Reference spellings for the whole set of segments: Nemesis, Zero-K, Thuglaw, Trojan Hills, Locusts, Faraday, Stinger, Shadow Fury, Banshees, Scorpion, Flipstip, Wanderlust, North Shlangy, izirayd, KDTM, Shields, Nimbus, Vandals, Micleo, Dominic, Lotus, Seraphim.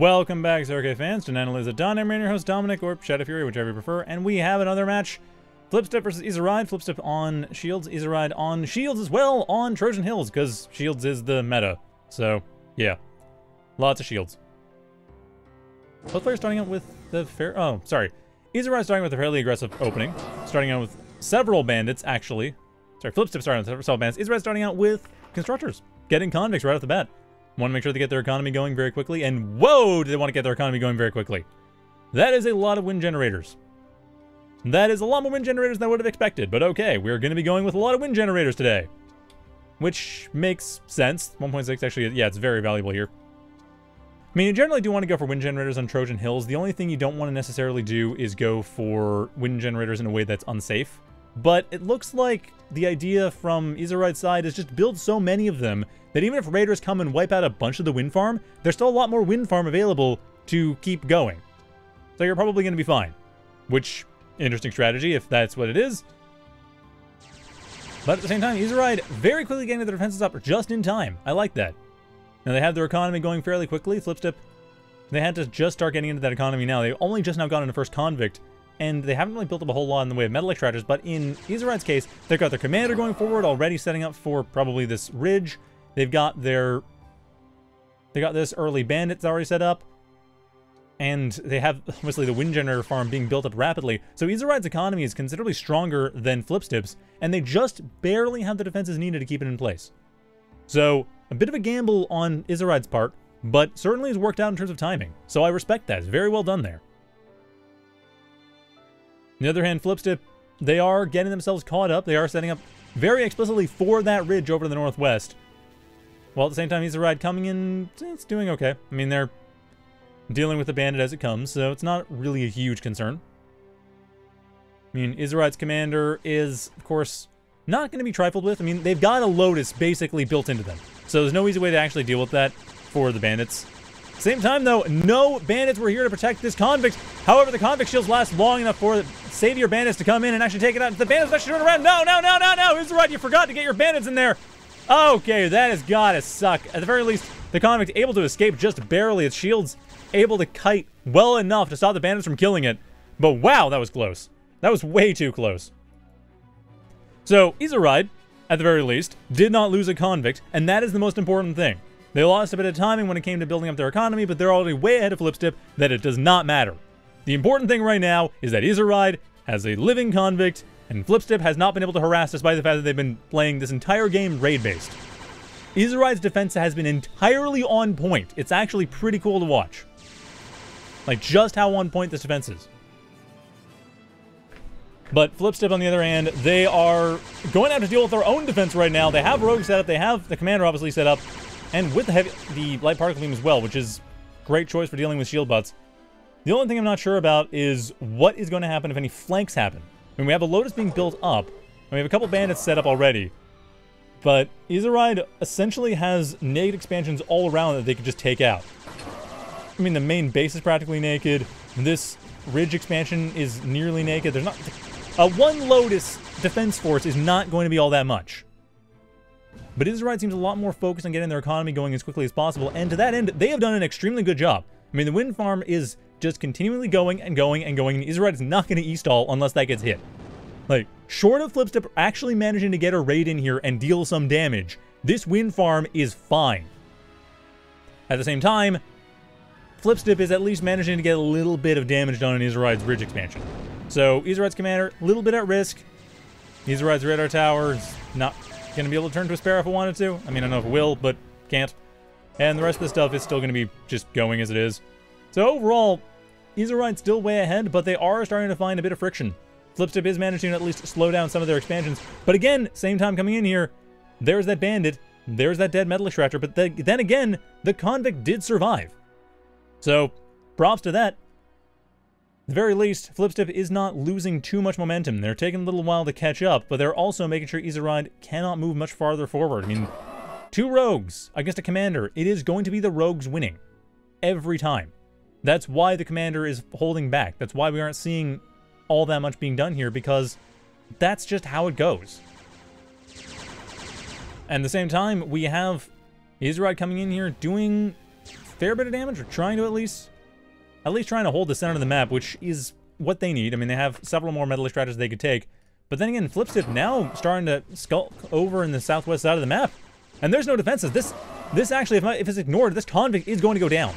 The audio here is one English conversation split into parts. Welcome back, Zero-K fans. Tonight is a Don. I'm your host, Dominic, or Shadow Fury, whichever you prefer. And we have another match. Flipstip versus Izirayd. Flipstip on Shields. Izirayd on Shields as well on Trojan Hills, because Shields is the meta. So, yeah. Lots of Shields. Both players starting out with the fair... Oh, sorry. Izirayd starting with a fairly aggressive opening. Starting out with several bandits, actually. Sorry, Flipstip starting with several bandits. Izirayd starting out with constructors. Getting convicts right off the bat. Want to make sure they get their economy going very quickly. And whoa, do they want to get their economy going very quickly. That is a lot of wind generators. That is a lot more wind generators than I would have expected. But okay, we're going to be going with a lot of wind generators today. Which makes sense. 1.6 actually, yeah, it's very valuable here. I mean, you generally do want to go for wind generators on Trojan Hills. The only thing you don't want to necessarily do is go for wind generators in a way that's unsafe. But it looks like the idea from Izirayd's side is just build so many of them that even if raiders come and wipe out a bunch of the wind farm, there's still a lot more wind farm available to keep going. So you're probably going to be fine. Which, interesting strategy if that's what it is. But at the same time, Izirayd very quickly getting their defenses up just in time. I like that. And they have their economy going fairly quickly. Flipstip, they had to just start getting into that economy now. They've only just now gotten the first convict. And they haven't really built up a whole lot in the way of metal extractors, but in Izirayd's case, they've got their commander going forward, already setting up for probably this ridge. They've got their... They got this early bandits already set up. And they have, obviously, the wind generator farm being built up rapidly. So Izirayd's economy is considerably stronger than Flipstip's, and they just barely have the defenses needed to keep it in place. So, a bit of a gamble on Izirayd's part, but certainly has worked out in terms of timing. So I respect that. It's very well done there. On the other hand, Flipstip, they are getting themselves caught up. They are setting up very explicitly for that ridge over to the northwest. While at the same time, Izirayd coming in, it's doing okay. I mean, they're dealing with the bandit as it comes, so it's not really a huge concern. I mean, Izirayd's commander is, of course, not going to be trifled with. I mean, they've got a Lotus basically built into them, so there's no easy way to actually deal with that for the bandits. Same time, though, no bandits were here to protect this convict. However, the convict shields last long enough for the savior bandits to come in and actually take it out. The bandits actually turn around. No, no, no, no, no. Izirayd, you forgot to get your bandits in there. Okay, that has got to suck. At the very least, the convict able to escape just barely. Its shields able to kite well enough to stop the bandits from killing it. But wow, that was close. That was way too close. So, Izirayd, at the very least, did not lose a convict, and that is the most important thing. They lost a bit of timing when it came to building up their economy, but they're already way ahead of Flipstip that it does not matter. The important thing right now is that Izirayd has a living convict, and Flipstip has not been able to harass despite the fact that they've been playing this entire game raid-based. Izirayd's defense has been entirely on point. It's actually pretty cool to watch. Like, just how on point this defense is. But Flipstip, on the other hand, they are going to have to deal with their own defense right now. They have Rogue set up, they have the commander obviously set up, and with the light particle beam as well, which is a great choice for dealing with shield bots. The only thing I'm not sure about is what is going to happen if any flanks happen. I mean, we have a Lotus being built up, and we have a couple bandits set up already. But Izirayd essentially has naked expansions all around that they could just take out. I mean, the main base is practically naked. This ridge expansion is nearly naked. There's not... one Lotus defense force is not going to be all that much. But Izirayd seems a lot more focused on getting their economy going as quickly as possible, and to that end, they have done an extremely good job. I mean, the wind farm is just continually going and going and going, and Izirayd is not going to e-stall unless that gets hit. Like, short of Flipstip actually managing to get a raid in here and deal some damage, this wind farm is fine. At the same time, Flipstip is at least managing to get a little bit of damage done in Izirayd's ridge expansion. So, Izirayd's commander, a little bit at risk. Izirayd's radar tower is not... going to be able to turn to a Sparrow if I wanted to. I mean, I don't know if it will, but can't. And the rest of the stuff is still going to be just going as it is. So overall, Izirayd's still way ahead, but they are starting to find a bit of friction. Flipstip is managing to at least slow down some of their expansions. But again, same time coming in here, there's that bandit, there's that dead metal extractor, but then again, the convict did survive. So, props to that. At the very least, Flipstip is not losing too much momentum. They're taking a little while to catch up, but they're also making sure Izirayd cannot move much farther forward. I mean, two rogues against a commander. It is going to be the rogues winning every time. That's why the commander is holding back. That's why we aren't seeing all that much being done here, because that's just how it goes. And at the same time, we have Izirayd coming in here doing fair bit of damage, or trying to at least trying to hold the center of the map, which is what they need. I mean, they have several more metalish strategies they could take. But then again, Flipstip now starting to skulk over in the southwest side of the map. And there's no defenses. This actually, if it's ignored, this convict is going to go down.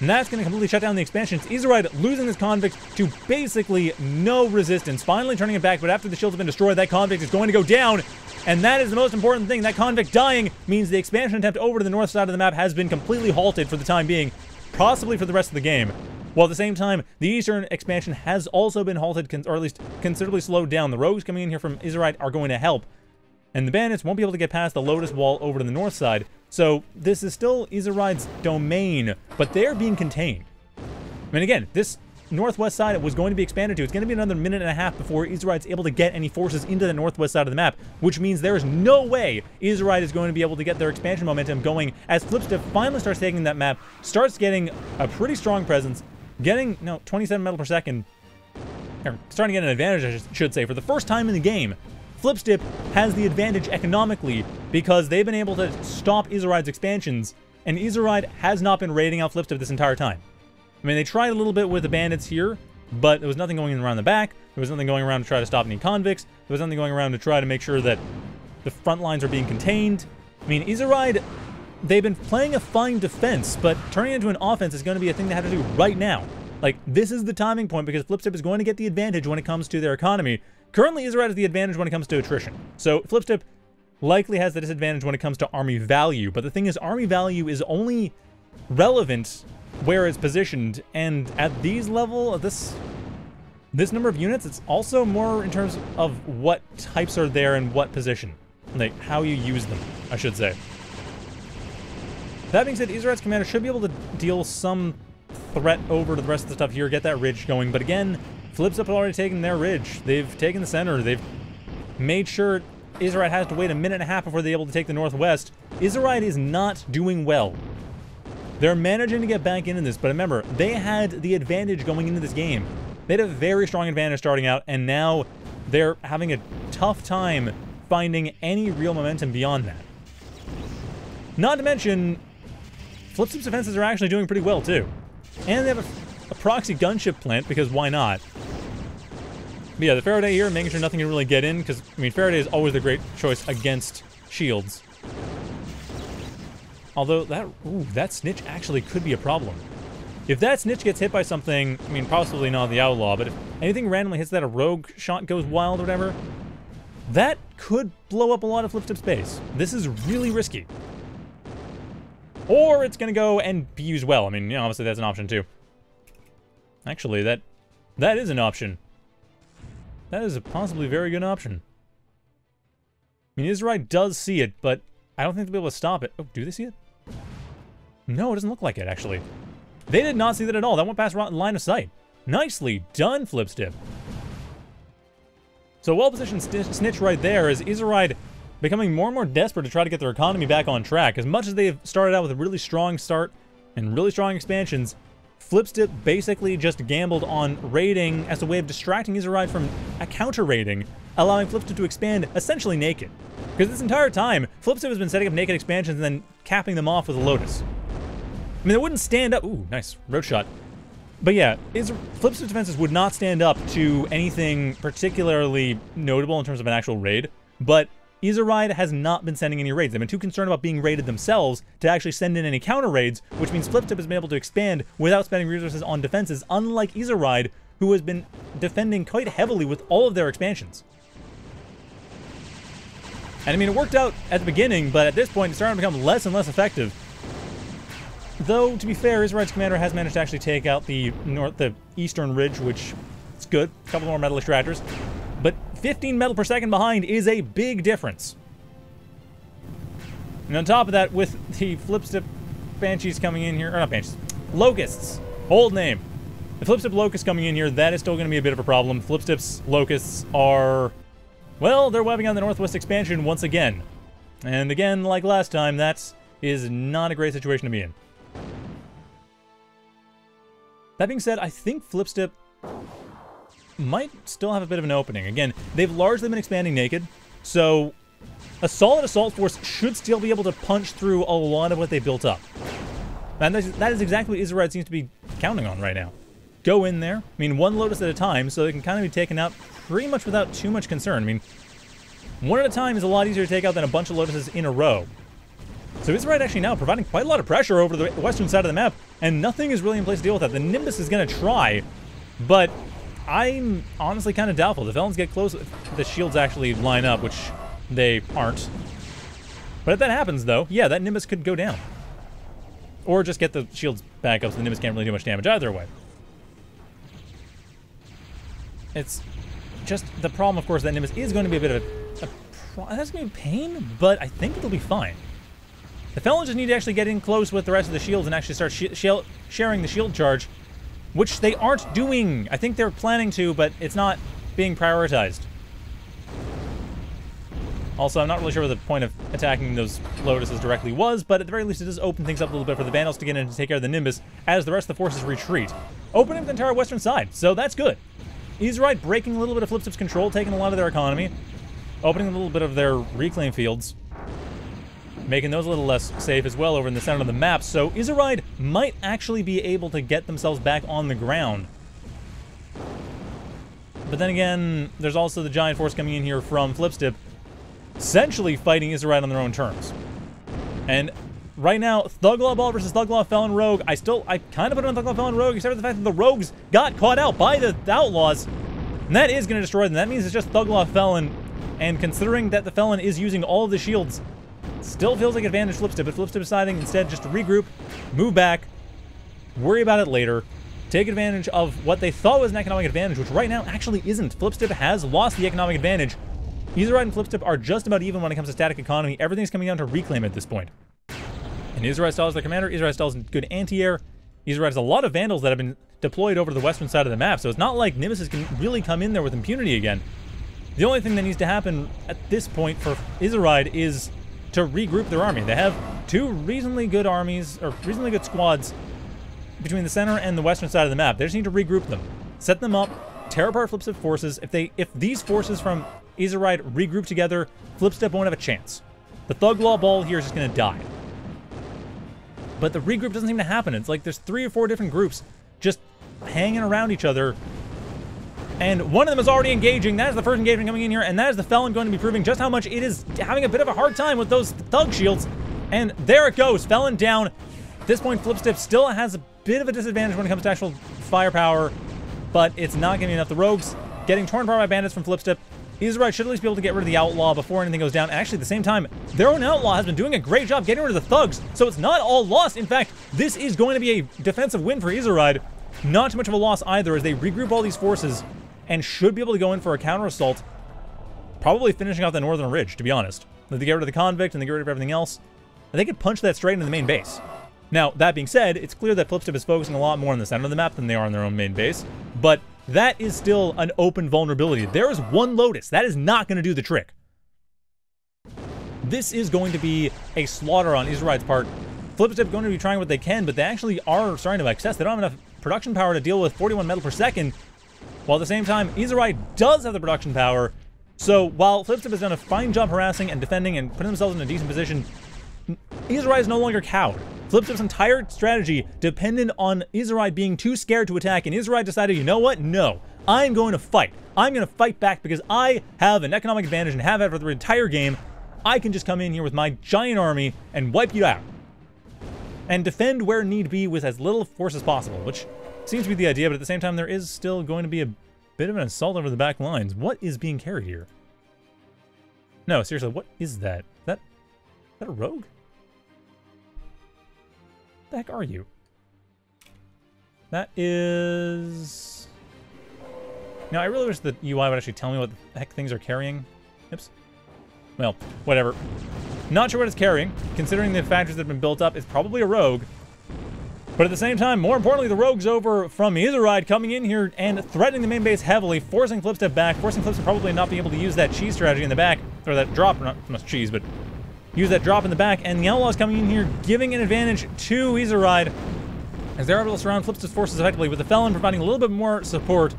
And that's going to completely shut down the expansions. Izirayd losing this convict to basically no resistance. Finally turning it back, but after the shields have been destroyed, that convict is going to go down. And that is the most important thing. That convict dying means the expansion attempt over to the north side of the map has been completely halted for the time being, possibly for the rest of the game. While at the same time, the eastern expansion has also been halted, or at least considerably slowed down. The rogues coming in here from Izirayd are going to help. And the bandits won't be able to get past the Lotus wall over to the north side. So this is still Izirayd's domain, but they're being contained. I mean, again, this northwest side was going to be expanded to. It's going to be another 1.5 minutes before Izirayd's able to get any forces into the northwest side of the map, which means there is no way Izirayd is going to be able to get their expansion momentum going as Flipstip finally starts taking that map, starts getting a pretty strong presence, getting, no, 27 metal per second, or starting to get an advantage, I should say, for the first time in the game. Flipstip has the advantage economically because they've been able to stop Izirayd's expansions, and Izirayd has not been raiding out Flipstip this entire time. I mean, they tried a little bit with the bandits here, but there was nothing going around the back. There was nothing going around to try to stop any convicts. There was nothing going around to try to make sure that the front lines are being contained. I mean, Izirayd, they've been playing a fine defense, but turning into an offense is going to be a thing they have to do right now. Like, this is the timing point because Flipstip is going to get the advantage when it comes to their economy. Currently, Izirayd has the advantage when it comes to attrition. So Flipstip likely has the disadvantage when it comes to army value. But the thing is, army value is only relevant where it's positioned. And at these level, at this number of units, it's also more in terms of what types are there and what position. Like, how you use them, I should say. That being said, Izirayd's commander should be able to deal some threat over to the rest of the stuff here, get that ridge going. But again, Flipstip have already taken their ridge. They've taken the center. They've made sure Izirayd has to wait 1.5 minutes before they're able to take the northwest. Izirayd is not doing well. They're managing to get back into this, but remember, they had the advantage going into this game. They had a very strong advantage starting out, and now they're having a tough time finding any real momentum beyond that. Not to mention, Flipstip's defenses are actually doing pretty well, too. And they have a proxy gunship plant, because why not? But yeah, the Faraday here, making sure nothing can really get in, because, I mean, Faraday is always the great choice against shields. Although, that snitch actually could be a problem. If that snitch gets hit by something, I mean, possibly not the outlaw, but if anything randomly hits that, a rogue shot goes wild or whatever, that could blow up a lot of Flipstip space. This is really risky. Or it's going to go and be used well. I mean, you know, obviously that's an option too. Actually, that is an option. That is a possibly very good option. I mean, Izirayd does see it, but I don't think they'll be able to stop it. Oh, do they see it? No, it doesn't look like it, actually. They did not see that at all. That went past line of sight. Nicely done, Flipstip. So well-positioned snitch right there as Izirayd becoming more and more desperate to try to get their economy back on track. As much as they've started out with a really strong start and really strong expansions, Flipstip basically just gambled on raiding as a way of distracting Izirayd from a counter-raiding, allowing Flipstip to expand essentially naked. Because this entire time, Flipstip has been setting up naked expansions and then capping them off with a Lotus. I mean, they wouldn't stand up. Ooh, nice road shot. But yeah, Flipstip's defenses would not stand up to anything particularly notable in terms of an actual raid, but Izirayd has not been sending any raids. They've been too concerned about being raided themselves to actually send in any counter raids, which means Flipstip has been able to expand without spending resources on defenses, unlike Izirayd, who has been defending quite heavily with all of their expansions. And I mean, it worked out at the beginning, but at this point, it's starting to become less and less effective. Though, to be fair, Izirayd's commander has managed to actually take out the eastern ridge, which is good. A couple more metal extractors. But 15 metal per second behind is a big difference. And on top of that, with the Flipstip Banshees coming in here, or not Banshees, Locusts, old name. The Flipstip Locusts coming in here, that is still going to be a bit of a problem. Flipstip's Locusts are, well, they're webbing on the Northwest expansion once again. And again, like last time, that is not a great situation to be in. That being said, I think Flipstip might still have a bit of an opening. Again, they've largely been expanding naked, so a solid assault force should still be able to punch through a lot of what they built up. And that is exactly what Izirayd seems to be counting on right now. Go in there. I mean, one Lotus at a time, so they can kind of be taken out pretty much without too much concern. I mean, one at a time is a lot easier to take out than a bunch of Lotuses in a row. So Izirayd actually now providing quite a lot of pressure over to the western side of the map, and nothing is really in place to deal with that. The Nimbus is going to try, but I'm honestly kind of doubtful. The Felons get close, the Shields actually line up, which they aren't. But if that happens, though, yeah, that Nimbus could go down. Or just get the Shields back up so the Nimbus can't really do much damage either way. It's just the problem, of course, that Nimbus is going to be a bit of that's going to be pain, but I think it'll be fine. The Felons just need to actually get in close with the rest of the Shields and actually start sharing the shield charge, which they aren't doing. I think they're planning to, but it's not being prioritized. Also, I'm not really sure what the point of attacking those Lotuses directly was, but at the very least it does open things up a little bit for the Vandals to get in and take care of the Nimbus as the rest of the forces retreat. Opening up the entire western side, so that's good. Izirayd breaking a little bit of Flipstip's control, taking a lot of their economy, opening a little bit of their reclaim fields, making those a little less safe as well over in the center of the map, so Izirayd might actually be able to get themselves back on the ground. But then again, there's also the giant force coming in here from Flipstip, essentially fighting Izirayd on their own terms. And right now, Thuglaw Ball versus Thuglaw Felon Rogue. I kind of put it on Thuglaw Felon Rogue, except for the fact that the Rogues got caught out by the Outlaws, and that is going to destroy them. That means it's just Thuglaw Felon, and considering that the Felon is using all of the shields, still feels like advantage Flipstip, but Flipstip deciding instead just to regroup, move back, worry about it later, take advantage of what they thought was an economic advantage, which right now actually isn't. Flipstip has lost the economic advantage. Izirayd and Flipstip are just about even when it comes to static economy. Everything's coming down to reclaim at this point. And Izirayd Stahl is their commander. Izirayd Stahl is good anti-air. Izirayd has a lot of Vandals that have been deployed over to the western side of the map, so it's not like Nemesis can really come in there with impunity again. The only thing that needs to happen at this point for Izirayd is to regroup their army. They have two reasonably good armies, or reasonably good squads, between the center and the western side of the map. They just need to regroup them, set them up, tear apart Flipstip forces. If these forces from Izirayd regroup together, Flipstip won't have a chance. The Thuglaw Ball here is just going to die. But the regroup doesn't seem to happen. It's like there's 3 or 4 different groups just hanging around each other, and one of them is already engaging. That is the first engagement coming in here, and that is the Felon going to be proving just how much it is having a bit of a hard time with those Thug Shields. And there it goes, Felon down. At this point, Flipstip still has a bit of a disadvantage when it comes to actual firepower, but it's not going to be enough. The Rogues getting torn apart by bandits from Flipstip. Izirayd should at least be able to get rid of the Outlaw before anything goes down. Actually, at the same time, their own Outlaw has been doing a great job getting rid of the Thugs, so it's not all lost. In fact, this is going to be a defensive win for Izirayd. Not too much of a loss either, as they regroup all these forces and should be able to go in for a counter-assault, probably finishing off the northern ridge, to be honest. If they get rid of the convict and they get rid of everything else, they could punch that straight into the main base. Now, that being said, it's clear that Flipstip is focusing a lot more on the center of the map than they are on their own main base, but that is still an open vulnerability. There is one Lotus. That is not going to do the trick. This is going to be a slaughter on Izirayd's part. Flipstip going to be trying what they can, but they actually are starting to excess. They don't have enough production power to deal with 41 metal per second, while at the same time, Izirayd does have the production power. So while Flipstip has done a fine job harassing and defending and putting themselves in a decent position, Izirayd is no longer cowed. Flipstip's entire strategy depended on Izirayd being too scared to attack, and Izirayd decided, you know what? No, I'm going to fight. I'm going to fight back because I have an economic advantage and have had for the entire game. I can just come in here with my giant army and wipe you out, and defend where need be with as little force as possible, which seems to be the idea, but at the same time, there is still going to be a bit of an assault over the back lines. What is being carried here? No, seriously, what is that? Is that a rogue? What the heck are you? That is... Now, I really wish the UI would actually tell me what the heck things are carrying. Oops. Well, whatever. Not sure what it's carrying, considering the factors that have been built up. It's probably a rogue. But at the same time, more importantly, the rogues over from Izirayd coming in here and threatening the main base heavily, forcing Flipstip back, forcing Flipstip probably not being able to use that cheese strategy in the back, or that drop, not cheese, but use that drop in the back. And the Outlaws coming in here, giving an advantage to Izirayd, as they're able to surround Flipstip's forces effectively, with the Felon providing a little bit more support.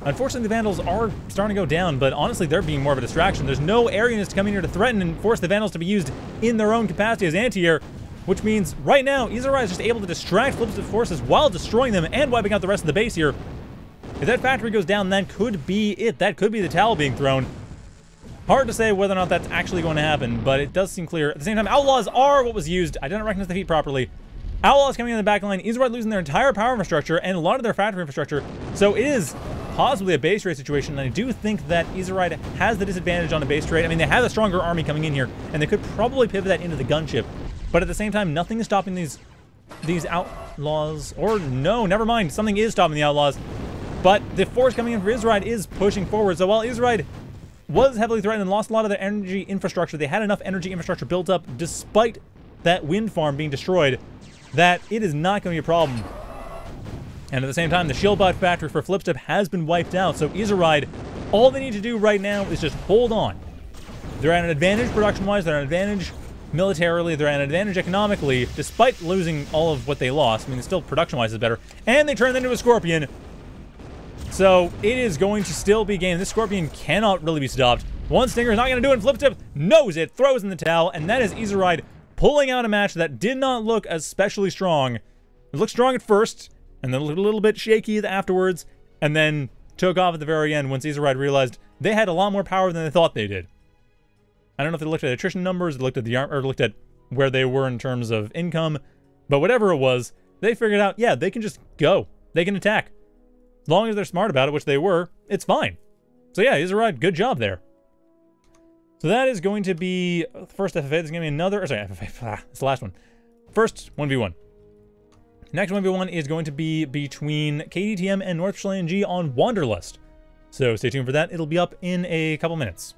Unfortunately, the Vandals are starting to go down, but honestly, they're being more of a distraction. There's no air units to come in here to threaten and force the Vandals to be used in their own capacity as anti-air. which means right now, izirayd is just able to distract Flipstip forces while destroying them and wiping out the rest of the base here. If that factory goes down, that could be it. That could be the towel being thrown. Hard to say whether or not that's actually going to happen, but it does seem clear. At the same time, Outlaws are what was used. I didn't recognize the feat properly. Outlaws coming in the back line. izirayd losing their entire power infrastructure and a lot of their factory infrastructure. So it is possibly a base raid situation, and I do think that izirayd has the disadvantage on a base raid. I mean, they have a stronger army coming in here, and they could probably pivot that into the gunship. But at the same time, nothing is stopping these Outlaws. Or no, never mind. Something is stopping the Outlaws. But the force coming in for izirayd is pushing forward. So while izirayd was heavily threatened and lost a lot of their energy infrastructure, they had enough energy infrastructure built up despite that wind farm being destroyed that it is not going to be a problem. And at the same time, the Shieldbot factory for Flipstip has been wiped out. So izirayd, all they need to do right now is just hold on. They're at an advantage production-wise. They're at an advantage militarily. They're at an advantage economically, despite losing all of what they lost. I mean, still production-wise is better. And they turned into a Scorpion. So it is going to still be game. This Scorpion cannot really be stopped. One Stinger is not going to do it. Flipstip knows it, throws in the towel, and that is izirayd pulling out a match that did not look especially strong. It looked strong at first, and then looked a little bit shaky afterwards, and then took off at the very end once izirayd realized they had a lot more power than they thought they did. I don't know if they looked at attrition numbers, looked at the arm, or looked at where they were in terms of income, but whatever it was, they figured out, yeah, they can just go. They can attack. As long as they're smart about it, which they were, it's fine. So yeah, izirayd, good job there. So that is going to be first FFA. There's going to be another... Sorry, FFA. It's the last one. First 1v1. Next 1v1 is going to be between KDTM and North Shlangy on Wanderlust. So stay tuned for that. It'll be up in a couple minutes.